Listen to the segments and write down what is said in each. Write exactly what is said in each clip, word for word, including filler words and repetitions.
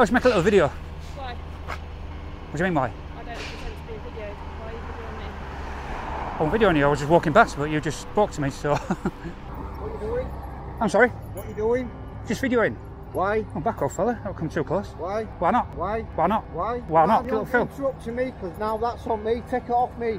Oh, just make a little video. Why? What do you mean why? I don't pretend to be a video. Why are you videoing me? I wasn't videoing you, I was just walking past, but you just spoke to me, so... What are you doing? I'm sorry? What are you doing? Just videoing. Why? Oh, back off, fella. Don't come too close. Why? Why not? Why? Why not? Why? Why not? Why not? Don't interrupt to me, because now that's on me. Take it off me.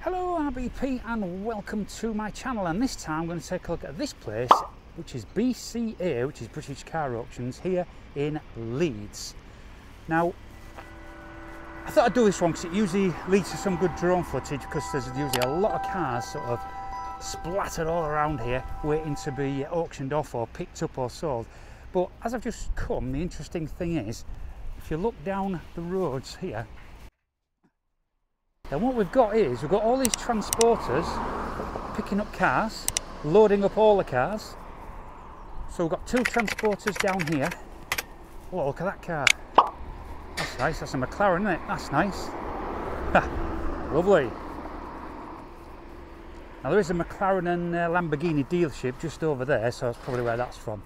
Hello, R B P, and welcome to my channel. And this time I'm going to take a look at this place, which is B C A, which is British Car Auctions, here in Leeds. Now, I thought I'd do this one because it usually leads to some good drone footage, because there's usually a lot of cars sort of splattered all around here waiting to be auctioned off or picked up or sold. But as I've just come, the interesting thing is, if you look down the roads here, then what we've got is we've got all these transporters picking up cars, loading up all the cars. So we've got two transporters down here. Oh, look at that car. That's nice, that's a McLaren, isn't it? That's nice. Ha, lovely. Now there is a McLaren and uh, Lamborghini dealership just over there, so that's probably where that's from.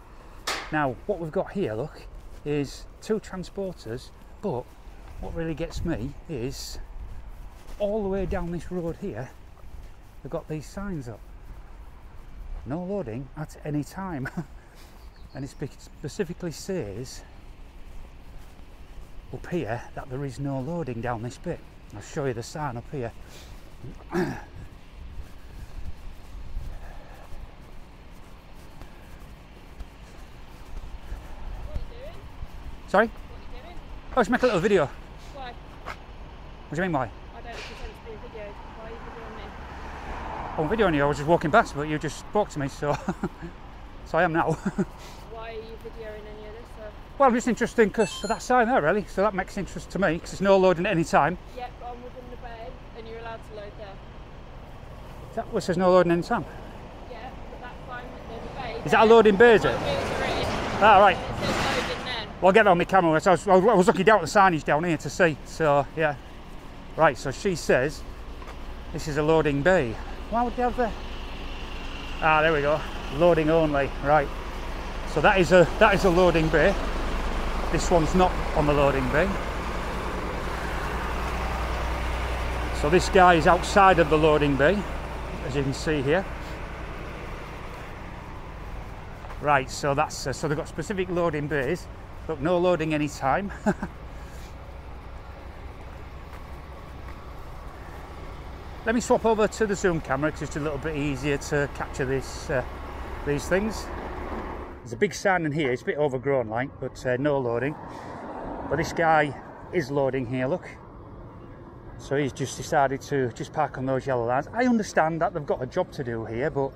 Now, what we've got here, look, is two transporters, but what really gets me is all the way down this road here, they've got these signs up. No loading at any time. And it specifically says up here that there is no loading down this bit. I'll show you the sign up here. What are you doing? Sorry? What are you doing? Oh, just make a little video. Why? What do you mean why? I don't pretend to be a video. Why are you videoing me? I wasn't videoing you, I was just walking past, but you just spoke to me, so... So I am now. Why are you videoing any of this stuff? Well, I'm just interested because that sign there, really, so that makes interest to me, because there's no loading at any time. Yep, but I'm within the bay, and you're allowed to load there. Is that what says no loading at any time? Yeah, but that's fine within the bay. Is that a loading bay, is it? Ah, right. It says loading then. Well, I'll get that on my camera. So I, was, I was looking down at the signage down here to see, so, yeah. Right, so she says this is a loading bay. Why would they have that? Ah, there we go. Loading only, right. So that is a that is a loading bay. This one's not on the loading bay. So this guy is outside of the loading bay, as you can see here. Right, so that's uh, so they've got specific loading bays. Look, no loading any time. Let me swap over to the zoom camera because it's a little bit easier to capture this. Uh, these things. There's a big sign in here, it's a bit overgrown like, but uh, no loading. But this guy is loading here, look. So he's just decided to just park on those yellow lines. I understand that they've got a job to do here, but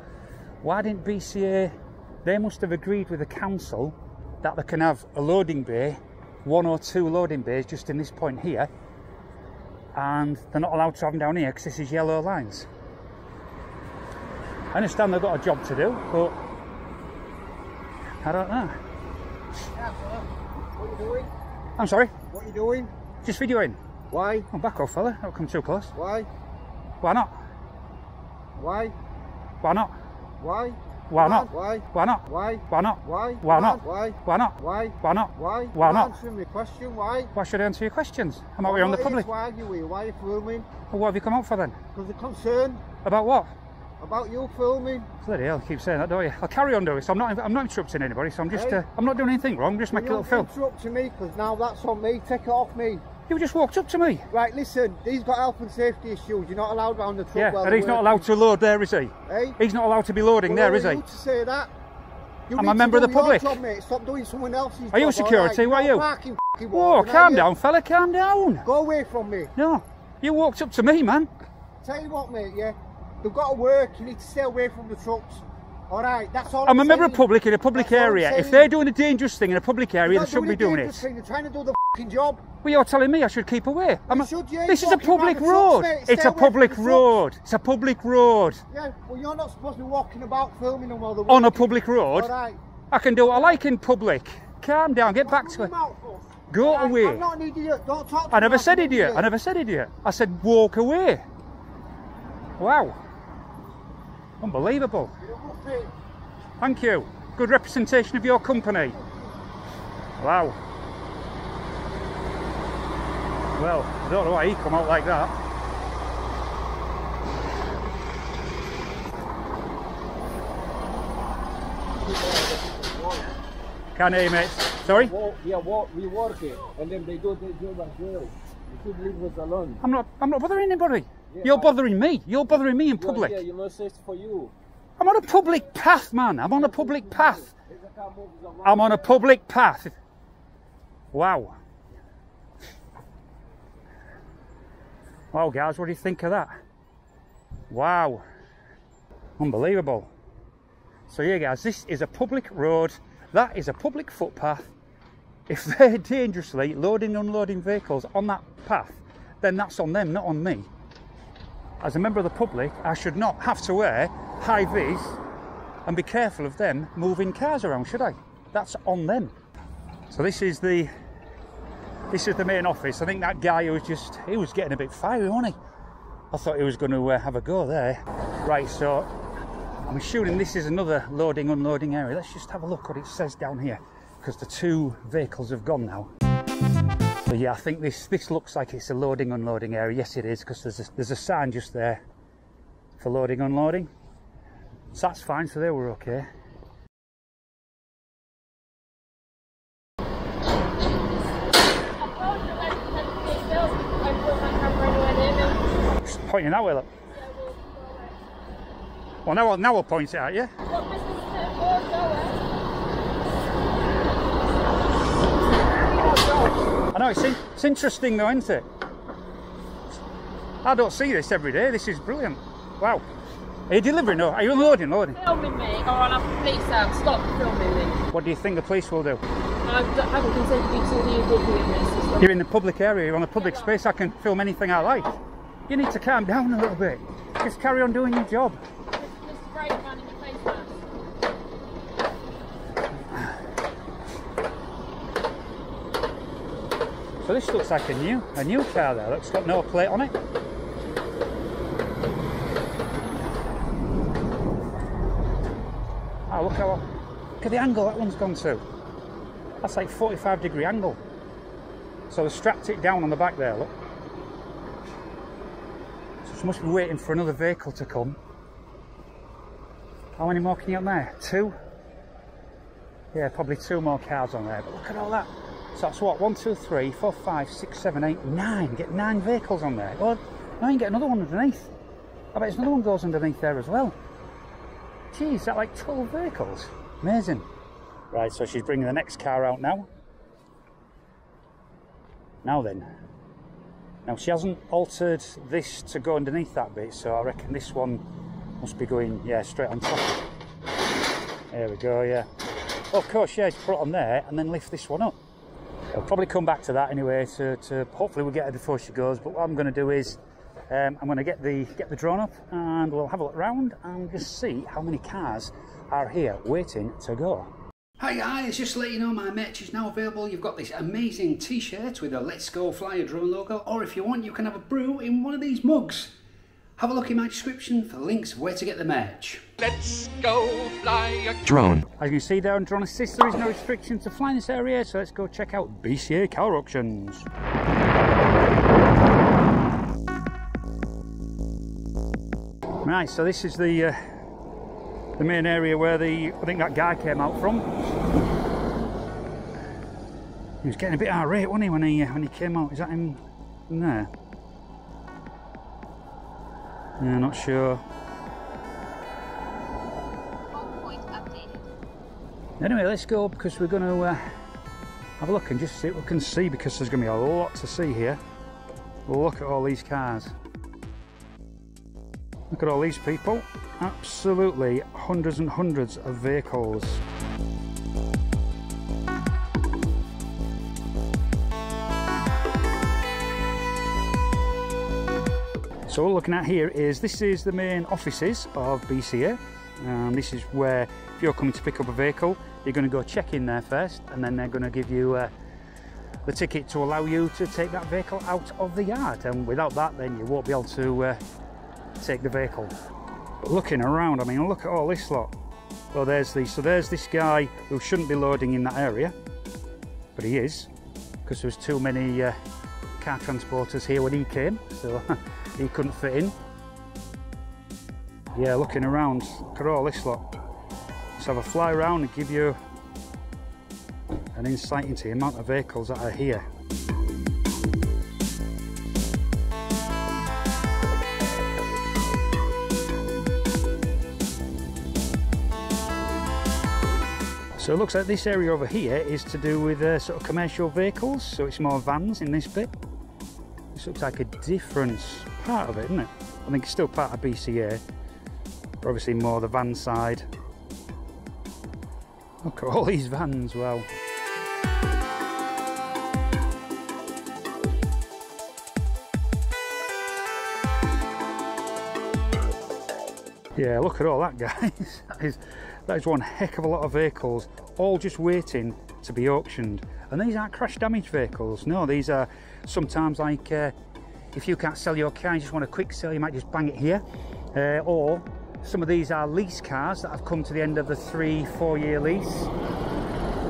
why didn't B C A, they must have agreed with the council that they can have a loading bay, one or two loading bays just in this point here, and they're not allowed to have them down here because this is yellow lines. I understand they've got a job to do, but I don't know. Yeah, fella. What are you doing? I'm sorry? What are you doing? Just videoing. Why? Oh, back off, fella. Don't come too close. Why? Why not? Why? Why not? Why? Why not? Why? Why not? Why? Why not? Why? Why not? Why? Why not? Why? Why not? Why? Why not? Answer me question. Why? Why should I answer your questions? I'm out here on the public. Why are you here? Why are you filming? Well, what have you come out for then? Because they're concerned. About what? About you filming. Bloody hell, you keep saying that, don't you? I'll carry on doing this. I'm not, I'm not interrupting anybody, so I'm just, hey. uh, I'm not doing anything wrong, I'm just making a little film. You're not interrupting me, because now that's on me, take it off me. You just walked up to me. Right, listen, he's got health and safety issues, you're not allowed round the truck. Yeah, and he's not allowed to load there, is he? Hey? He's not allowed to be loading there, is he? You to say that? I'm a member of the public. Job, mate. Stop doing someone else's Are you job, security, why right? are you? Whoa, walking, calm down, you? fella, calm down. Go away from me. No, you walked up to me, man. Tell you what, mate, yeah? They've got to work, you need to stay away from the trucks. Alright, that's all I'm, I'm a member of public in a public area. If they're doing a dangerous thing in a public area, they shouldn't be doing it. Thing. They're trying to do the f***ing job. Well, you're telling me I should keep away. I'm a, should, yeah, this is a public road. Trucks, it's a public road. Trucks. It's a public road. Yeah, well, you're not supposed to be walking about filming them while they're on a public road. All right. I can do what I like in public. Calm down, get back to it. Go yeah, away. I'm not an idiot. Don't talk to me. I never said idiot. idiot. I never said idiot. I said walk away. Wow. Unbelievable. Thank you. Good representation of your company. Wow. Well, I don't know why he come out like that. Can't hear you, mate. Sorry? Yeah, we work it, and then they do their job as well. You should leave us alone. I'm not, I'm not bothering anybody. Yeah, You're I, bothering me. You're bothering me in public. Yeah, yeah, you must say it's for you. I'm on a public path, man. I'm on a public path. I'm on a public path. Wow. Wow, guys, what do you think of that? Wow. Unbelievable. So, yeah, guys, this is a public road. That is a public footpath. If they're dangerously loading and unloading vehicles on that path, then that's on them, not on me. As a member of the public, I should not have to wear high-vis and be careful of them moving cars around, should I? That's on them. So this is the this is the main office. I think that guy was just he was getting a bit fiery, wasn't he? I thought he was going to uh, have a go there. Right, so I'm assuming this is another loading unloading area. Let's just have a look what it says down here, because the two vehicles have gone now. So yeah, I think this this looks like it's a loading unloading area. Yes, it is, because there's a, there's a sign just there for loading unloading. So that's fine. So they were okay. Just pointing that way, look. Well, now I'll now I'll point it at you. I know, it's, in, it's interesting though, isn't it? I don't see this every day. This is brilliant. Wow. Are you delivering or are you unloading? Loading? Filming me, or I'll have the police out. Stop filming me. What do you think the police will do? I haven't considered you until you did doing this. You're in the public area, you're on a public yeah, space. I can film anything I like. You need to calm down a little bit. Just carry on doing your job. Mister Brakeman in the face mask. So this looks like a new, a new car there. It's got no plate on it. Oh, look how, look at the angle that one's gone to. That's like forty-five degree angle. So they strapped it down on the back there, look. So it must be waiting for another vehicle to come. How many more can you get on there? Two? Yeah, probably two more cars on there, but look at all that. So that's what, one, two, three, four, five, six, seven, eight, nine. Get nine vehicles on there. Well, now you can get another one underneath. I bet another one goes underneath there as well. Geez, that like twelve vehicles. Amazing. Right, so she's bringing the next car out now. Now then. Now she hasn't altered this to go underneath that bit, so I reckon this one must be going, yeah, straight on top. There we go, yeah. Well, of course, yeah, just put it on there and then lift this one up. I'll probably come back to that anyway, to, to hopefully we'll get her before she goes. But what I'm going to do is um, I'm going to get the get the drone up and we'll have a look around and just see how many cars are here waiting to go. Hi guys, just to let you know, my merch is now available. You've got this amazing t-shirt with a Let's Go Fly a Drone logo, or if you want, you can have a brew in one of these mugs. Have a look in my description for links where to get the merch. Let's go fly a drone. As you can see there on Drone Assist, there is no restriction to flying this area, so let's go check out B C A Car Auctions. Right, so this is the uh, the main area where the I think that guy came out from. He was getting a bit irate, wasn't he, when he uh, when he came out? Is that him in there? Yeah, not sure. Anyway, let's go, because we're going to uh, have a look and just see what we can see, because there's going to be a lot to see here. Look at all these cars. Look at all these people. Absolutely hundreds and hundreds of vehicles. So what we're looking at here is, this is the main offices of B C A, and this is where if you're coming to pick up a vehicle, you're going to go check in there first, and then they're going to give you a, the ticket to allow you to take that vehicle out of the yard, and without that then you won't be able to uh, take the vehicle. But looking around, I mean, look at all this lot. Well, there's the, so there's this guy who shouldn't be loading in that area, but he is, because there was too many uh, car transporters here when he came, so he couldn't fit in. Yeah, looking around, look at all this lot. Let's have a fly around and give you an insight into the amount of vehicles that are here. So it looks like this area over here is to do with uh, sort of commercial vehicles, so it's more vans in this bit. This looks like a different part of it, isn't it? I think it's still part of B C A, but obviously more the van side. Look at all these vans, wow. Yeah, look at all that, guys. That is, that is one heck of a lot of vehicles, all just waiting to be auctioned. And these aren't crash damage vehicles, no, these are sometimes like, uh, if you can't sell your car, you just want a quick sell, you might just bang it here, uh, or some of these are lease cars that have come to the end of the three, four year lease,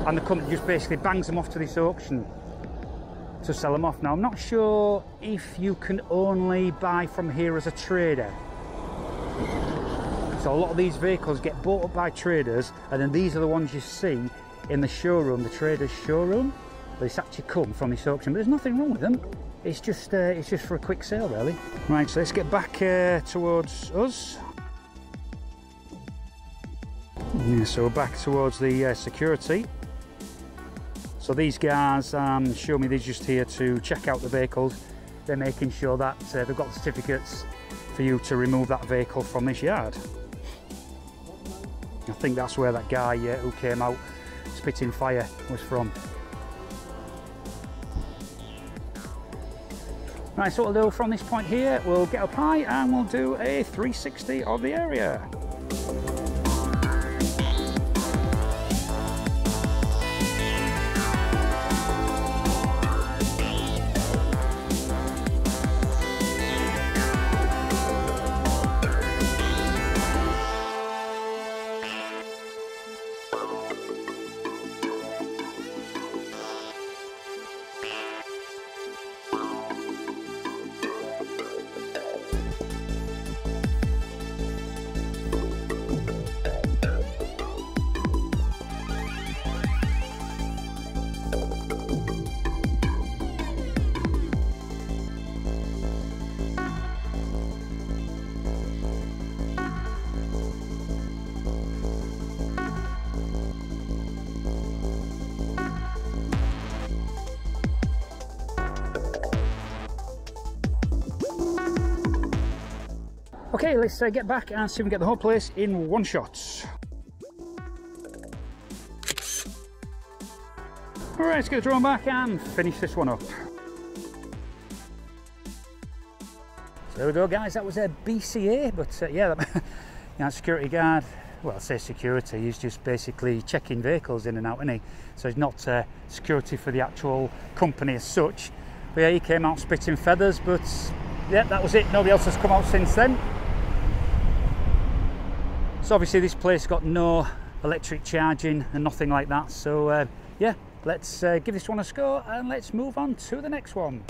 and the company just basically bangs them off to this auction to sell them off. Now, I'm not sure if you can only buy from here as a trader. So a lot of these vehicles get bought up by traders, and then these are the ones you see in the showroom, the trader's showroom. This actually come from this auction, but there's nothing wrong with them. It's just, uh, it's just for a quick sale, really. Right, so let's get back uh, towards us. Yeah, so we're back towards the uh, security. So these guys um, show me they're just here to check out the vehicles. They're making sure that uh, they've got the certificates for you to remove that vehicle from this yard. I think that's where that guy uh, who came out spitting fire was from. Right, so what we'll do from this point here, we'll get up high and we'll do a three sixty of the area. Okay, let's uh, get back and see if we can get the whole place in one shot. All right, let's get the drone back and finish this one up. So there we go, guys, that was a B C A, but uh, yeah, that, you know, security guard, well, I say security, he's just basically checking vehicles in and out, isn't he? So he's not uh, security for the actual company as such. But yeah, he came out spitting feathers, but yeah, that was it. Nobody else has come out since then. So obviously this place got no electric charging and nothing like that, so uh, yeah, let's uh, give this one a score and let's move on to the next one.